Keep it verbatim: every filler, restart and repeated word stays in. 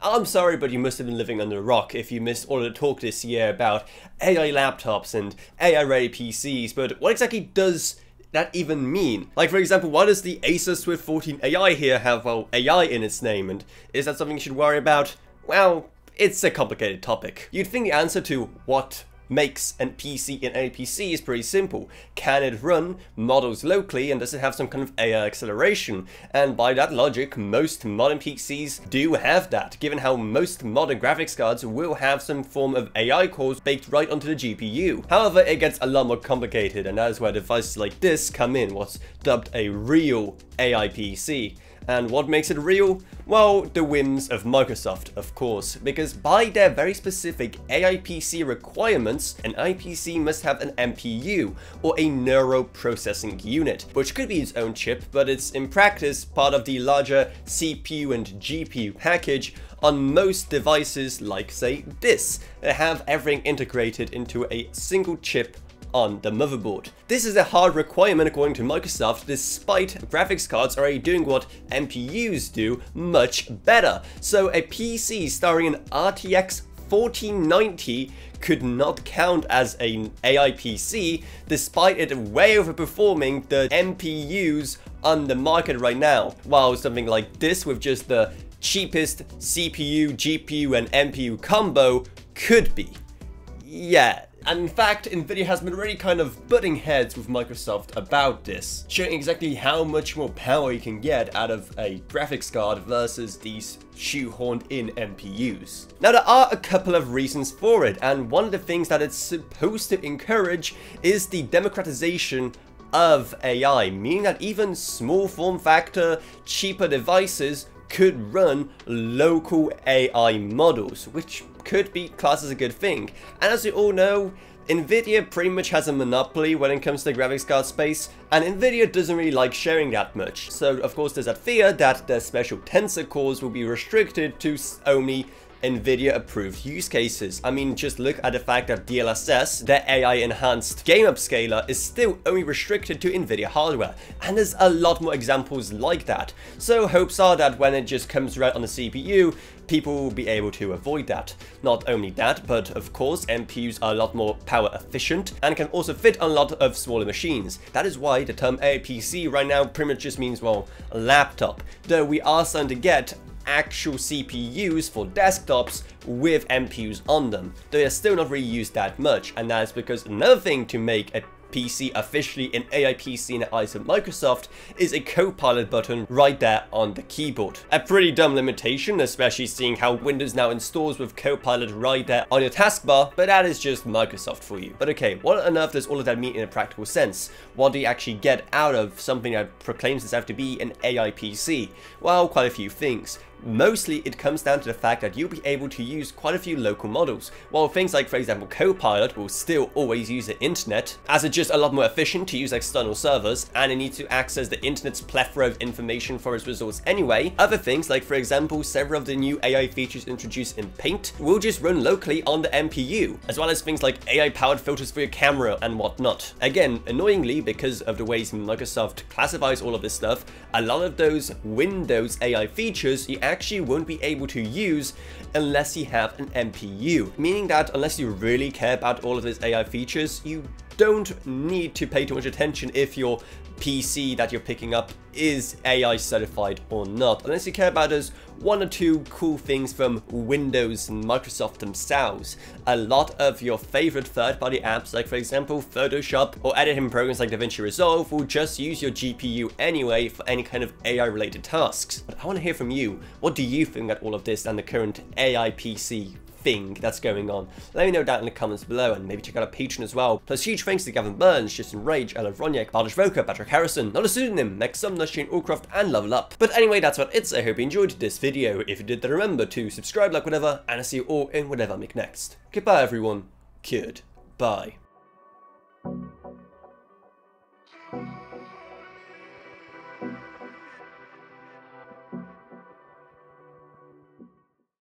I'm sorry, but you must have been living under a rock if you missed all of the talk this year about A I laptops and A I-ready P Cs, but what exactly does that even mean? Like, for example, why does the Acer Swift fourteen A I here have, well, A I in its name, and is that something you should worry about? Well, it's a complicated topic. You'd think the answer to what makes an P C an A I P C is pretty simple. Can it run models locally, and does it have some kind of A I acceleration? And by that logic, most modern P Cs do have that, given how most modern graphics cards will have some form of A I cores baked right onto the G P U. However, it gets a lot more complicated, and that is where devices like this come in, what's dubbed a real A I P C. And what makes it real? Well, the whims of Microsoft, of course, because by their very specific A I P C requirements, an A I P C must have an M P U, or a neural processing unit, which could be its own chip, but it's in practice part of the larger C P U and G P U package on most devices like, say, this, that have everything integrated into a single chip on the motherboard. This is a hard requirement according to Microsoft, despite graphics cards already doing what M P Us do much better. So a P C starring an R T X forty ninety could not count as an A I P C, despite it way overperforming the M P Us on the market right now. While something like this with just the cheapest C P U, G P U and M P U combo could be. Yeah. And in fact, NVIDIA has been really kind of butting heads with Microsoft about this, showing exactly how much more power you can get out of a graphics card versus these shoehorned in M P Us. Now, there are a couple of reasons for it, and one of the things that it's supposed to encourage is the democratization of A I, meaning that even small form factor, cheaper devices could run local A I models, which could be classed as a good thing. And as we all know, NVIDIA pretty much has a monopoly when it comes to the graphics card space, and NVIDIA doesn't really like sharing that much. So of course there's that fear that their special tensor cores will be restricted to only NVIDIA approved use cases. I mean, just look at the fact that D L S S, their A I enhanced game upscaler, is still only restricted to NVIDIA hardware, and there's a lot more examples like that. So hopes are that when it just comes right on the C P U, people will be able to avoid that. Not only that, but of course M P Us are a lot more power efficient and can also fit on a lot of smaller machines. That is why the term A I P C right now pretty much just means, well, a laptop, though we are starting to get actual C P Us for desktops with M P Us on them. They are still not really used that much, and that is because another thing to make a P C officially an A I P C in the eyes of Microsoft is a Copilot button right there on the keyboard. A pretty dumb limitation, especially seeing how Windows now installs with Copilot right there on your taskbar, but that is just Microsoft for you. But okay, what on earth does all of that mean in a practical sense? What do you actually get out of something that proclaims itself to be an A I P C? Well, quite a few things. Mostly it comes down to the fact that you'll be able to use quite a few local models, while things like, for example, Copilot will still always use the internet, as it's just a lot more efficient to use external servers, and it needs to access the internet's plethora of information for its results anyway. Other things like, for example, several of the new A I features introduced in Paint will just run locally on the M P U, as well as things like A I-powered filters for your camera and whatnot. Again, annoyingly, because of the ways Microsoft classifies all of this stuff, a lot of those Windows A I features you actually won't be able to use unless you have an M P U, meaning that unless you really care about all of these A I features, you don't need to pay too much attention if your P C that you're picking up is A I certified or not, unless you care about those one or two cool things from Windows and Microsoft themselves. A lot of your favorite third-party apps, like for example Photoshop or editing programs like DaVinci Resolve, will just use your G P U anyway for any kind of A I-related tasks. But I want to hear from you. What do you think about all of this and the current A I P C thing that's going on? Let me know down in the comments below, and maybe check out our Patreon as well. Plus huge thanks to Gavin Burns, Justin Rage, Ela Wroniak, Bartosz Welke, Patrick Harrison, not a pseudonym, Nick Sumner, Shane Allcroft, and Lovelup. But anyway, that's about it, so I hope you enjoyed this video. If you did, then remember to subscribe, like, whatever, and I'll see you all in whatever I make next. Goodbye everyone. Goodbye.